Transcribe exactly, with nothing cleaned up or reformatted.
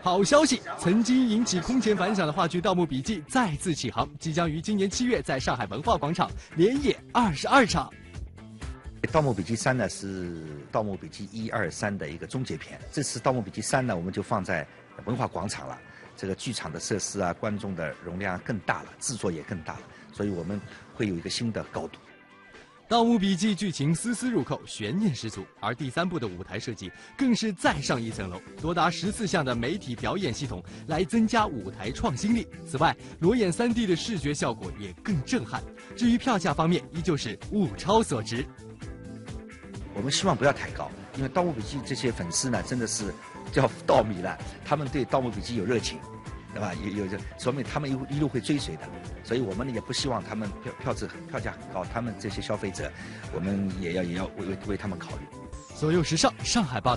好消息！曾经引起空前反响的话剧《盗墓笔记》再次起航，即将于今年七月在上海文化广场连演二十二场。《盗墓笔记三》呢是《盗墓笔记一》、二、三的一个终结篇。这次《盗墓笔记三》呢，我们就放在文化广场了。这个剧场的设施啊，观众的容量更大了，制作也更大了，所以我们会有一个新的高度。 《盗墓笔记》剧情丝丝入扣，悬念十足，而第三部的舞台设计更是再上一层楼，多达十四项的媒体表演系统来增加舞台创新力。此外，裸眼 三 D 的视觉效果也更震撼。至于票价方面，依旧是物超所值。我们希望不要太高，因为《盗墓笔记》这些粉丝呢，真的是叫盗迷了，他们对《盗墓笔记》有热情，对吧？有有，说明他们一一路会追随的。 所以我们呢也不希望他们票票子票价很高，他们这些消费者，我们也要也要为为为他们考虑。左右时尚，上海报道。